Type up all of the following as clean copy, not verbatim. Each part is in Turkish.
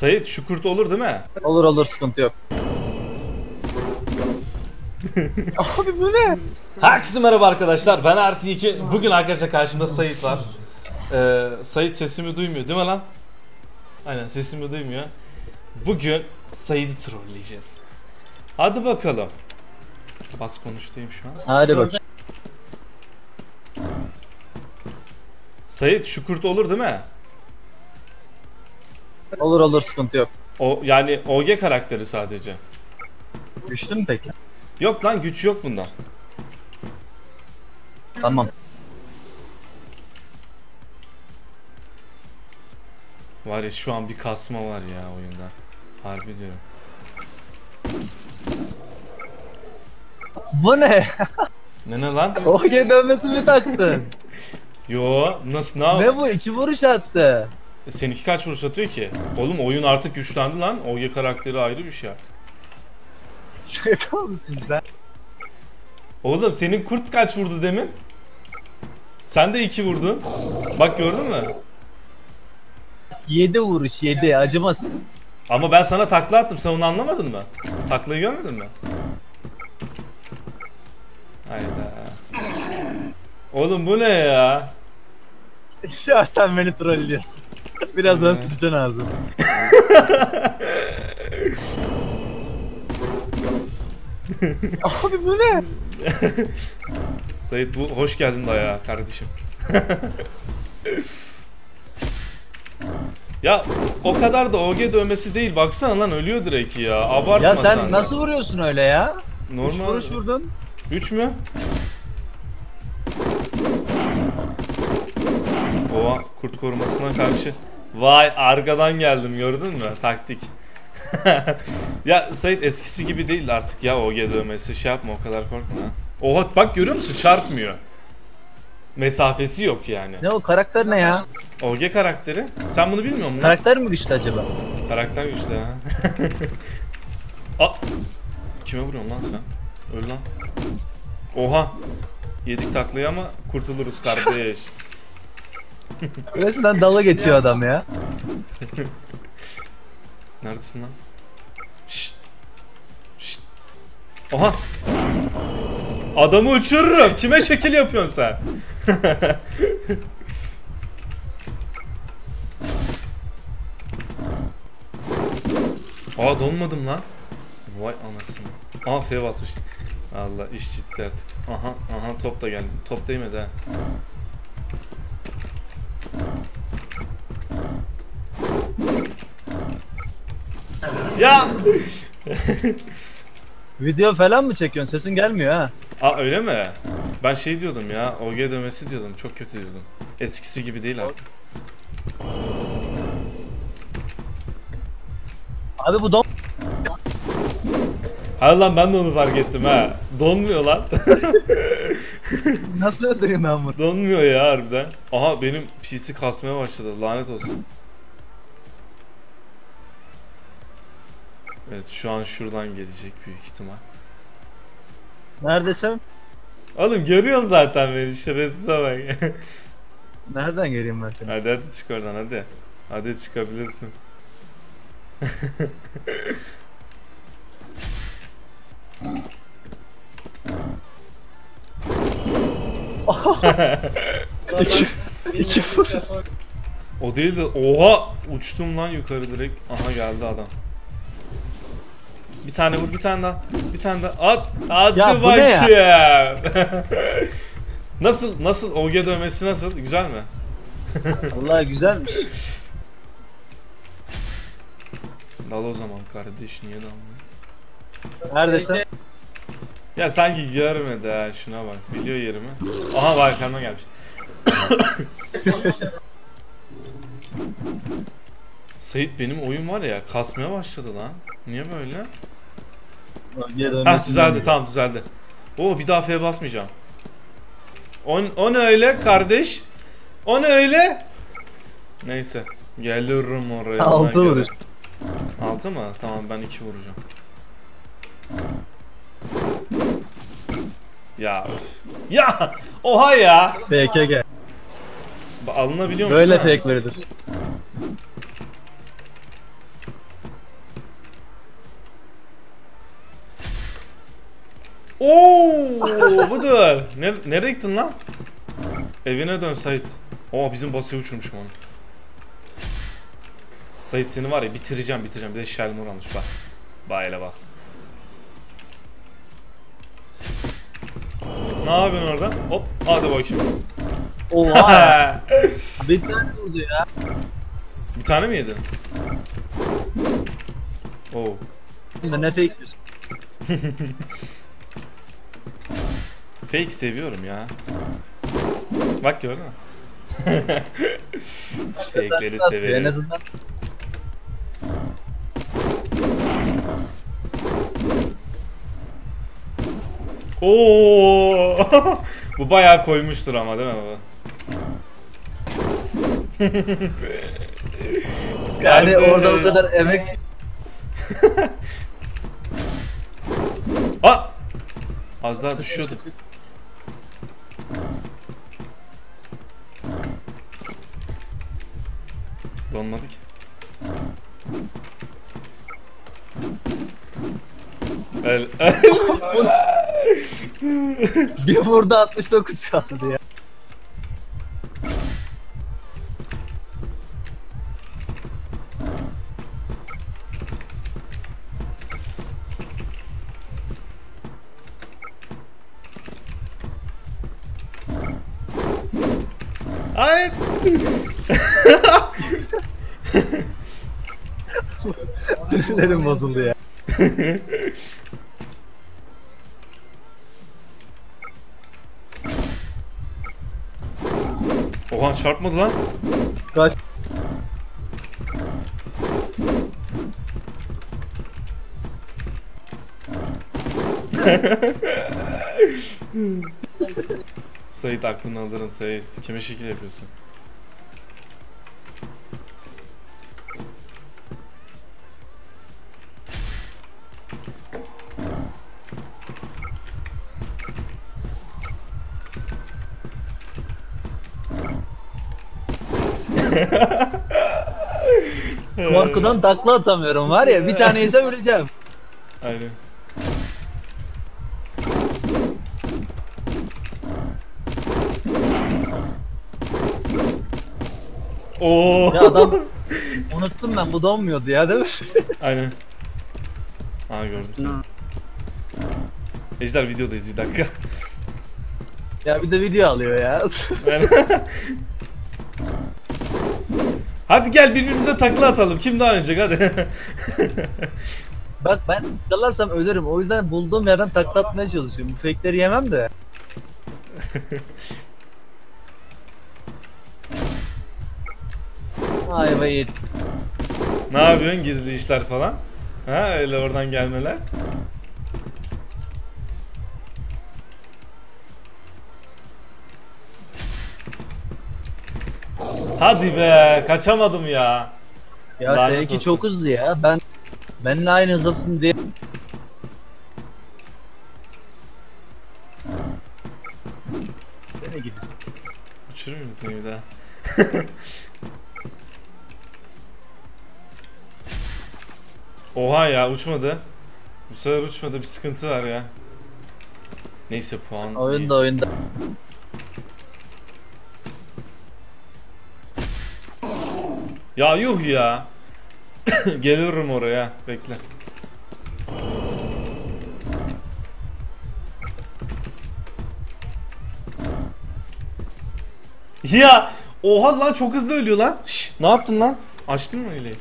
Said şu kurt olur değil mi? Olur olur, sıkıntı yok. Abi bu ne? Herkese merhaba arkadaşlar, ben rc2. Bugün arkadaşlar karşımda Said var. Said sesimi duymuyor değil mi lan? Aynen, sesimi duymuyor. Bugün Said'i trolleyeceğiz. Hadi bakalım. Bas konuştayım şu an. Hadi bak. Said şu kurt olur değil mi? Olur olur, sıkıntı yok. O yani OG karakteri sadece. Güçlü mü peki? Yok lan, güç yok bunda. Tamam. Var ya şu an bir kasma var ya oyunda. Harbi diyorum. Bu ne? Ne lan? OG dövmesini taktın. Yo, nasıl ne? Ne bu, 2 vuruş attı. Seninki kaç vuruş atıyor ki? Oğlum oyun artık güçlendi lan. OG karakteri ayrı bir şey artık. Şaka mısın sen? Oğlum senin kurt kaç vurdu demin? Sen de 2 vurdun. Bak gördün mü? 7 vuruş, 7 acımasız. Ama ben sana takla attım, sen onu anlamadın mı? Taklayı görmedin mi? Hayda. Oğlum bu ne ya? Ya sen beni trollüyorsun. Birazdan sıçacaksın ağzını. Abi bu ne? Said bu, hoş geldin daya kardeşim. Ya o kadar da OG dövmesi değil, baksana lan ölüyor direkt ya, abartma. Ya sen nasıl vuruyorsun öyle ya? Normal. 3 vuruş vurdun. 3 mü? Oha, kurt korumasına karşı. Vay, arkadan geldim, gördün mü? Taktik. Ya Said eskisi gibi değil artık ya OG dövmesi, şey yapma, o kadar korkma. Oha bak, görüyor musun, çarpmıyor. Mesafesi yok yani. Ne o karakter ne ya? OG karakteri. Sen bunu bilmiyor musun? Karakter mi güçlü acaba? Karakter güçlü ha. Kime vuruyorsun lan sen? Öl lan. Oha. Yedik taklayı ama kurtuluruz kardeş. Resmen dala geçiyor adam ya. Neredesin lan? Şşt. Şşt. Oha. Adamı uçururum. Kime şekil yapıyorsun sen? Aa donmadım lan. Vay anasını. Aa F basmış. Allah, iş ciddi artık. Aha aha, top da geldi. Top değmedi ha. Ya. Video falan mı çekiyorsun? Sesin gelmiyor ha. Aa öyle mi? Ben şey diyordum ya, OG dövmesi diyordum, çok kötü diyordum. Eskisi gibi değil artık. Abi bu don... Ha lan, ben de onu fark ettim ha. Donmuyor lan. Nasıl öldüreyim ben bunu? Donmuyor ya harbiden. Aha benim PC kasmaya başladı, lanet olsun. Evet şu an şuradan gelecek büyük ihtimal. Neredesin? Oğlum görüyorsun zaten beni işte, resme bak. Nereden geleyim ben seni? Hadi hadi çık oradan hadi. Hadi çıkabilirsin. İki fırız. O değil de, oha uçtum lan yukarı direkt. Aha geldi adam. Bir tane vur, bir tane daha, bir tane daha. At, hadi bakayım. Ya? Nasıl, nasıl OG dövmesi nasıl? Güzel mi? Vallahi güzelmiş. Dal o zaman kardeş, niye dalmıyor? Neredesin? Ya sanki görmedi ha, şuna bak, biliyor yerimi. Aha bak, karnına gelmiş. Said benim oyun var ya, kasmaya başladı lan. Niye böyle? Ha düzeldi, tamam düzeldi. Oo bir daha F'ye basmayacağım. O ne öyle kardeş? O ne öyle? Neyse gelirim oraya. 6 vuruş. 6 mı? Tamam ben 2 vuracağım. Ya ya, oha ya. FKG. Alınabiliyor musun? Böyle fake verilir. Ooo budur. Nereye gittin lan? Evine dön Said. Oo bizim basıyı uçurmuşum onu. Said seni var ya bitireceğim. Bir de şelmur almış bak. Bayla bak. Ne yapıyorsun orada? Hop hadi bakayım. Oha. Bir tane oldu ya. Bir tane mi yedin? Oo. Ne fake diyorsun? Fake seviyorum ya. Bak gördün mü? Fake'leri severim. En azından. Oo. Bu bayağı koymuştur ama değil mi baba? Yani orada o kadar emek. Ah! Az daha düşüyordu. Donmadı ki. El. Bir burada 69 kaldı ya. Ay. Sinirlerim bozuldu ya. Oha çarpmadı lan. Kaç. Said aklını alırım Said. Kime şekil yapıyorsun? Korkudan takla atamıyorum var ya, bir tane yesem öleceğim. Aynen. Oo. Ya adam unuttum ben, bu donmuyordu ya değil mi? Aynen. Aa gördüm seni. Ejder videodayız bir dakika. Ya bir de video alıyor ya. Hadi gel birbirimize takla atalım. Kim daha önce hadi. Bak ben takalarsam ölürüm. O yüzden bulduğum yerden takla atmaya çalışıyorum. Bu fake'leri yemem de. Ay bayit. Ne yapıyorsun gizli işler falan? Ha öyle oradan gelmeler. Hadi be, kaçamadım ya. Ya seninki çok hızlı ya. Benimle aynı hızdasın diye. Nereye gidiyorsun? Uçurur muyum seni bir daha? Oha ya uçmadı. Bu sefer uçmadı, bir sıkıntı var ya. Neyse puan. Oyunda. Ya yuh ya. Gelirim oraya. Bekle. Ya oha lan çok hızlı ölüyor lan. Şş, ne yaptın lan? Açtın mı hileyi?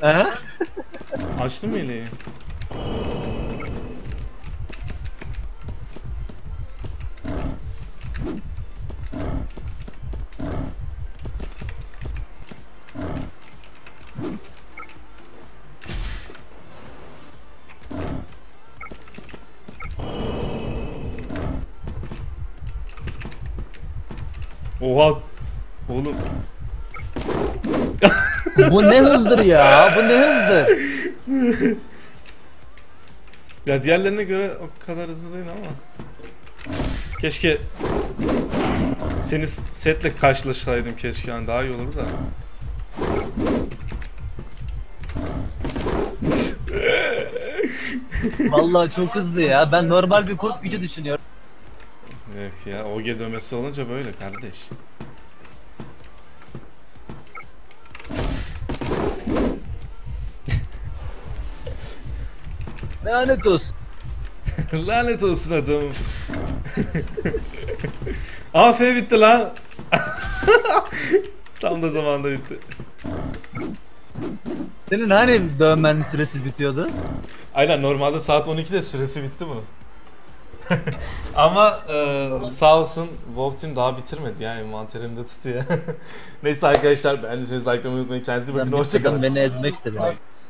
Açtın mı hileyi? Oha oğlum. Bu ne hızdır ya? Bu ne hızdır? Ya diğerlerine göre o kadar hızlı değil ama. Keşke seni Said'le karşılaşsaydım keşke yani, daha iyi olur da. Vallahi çok hızlı ya. Ben normal bir kod gücü düşünüyorum. Evet ya, OG dövmesi olunca böyle kardeş. Lanet olsun. Lanet olsun adamım. AF bitti lan. Tam da zamanda bitti. Senin hani dövmenin süresi bitiyordu? Aynen, normalde saat 12'de süresi bitti bu. Ama sağ olsun Wolf Team daha bitirmedi yani, mantarımda tutuyor. Neyse arkadaşlar, beğendiyseniz like'lamayı unutmayın, kendinize bakın, hoşçakalın. Beni ezmek istedi.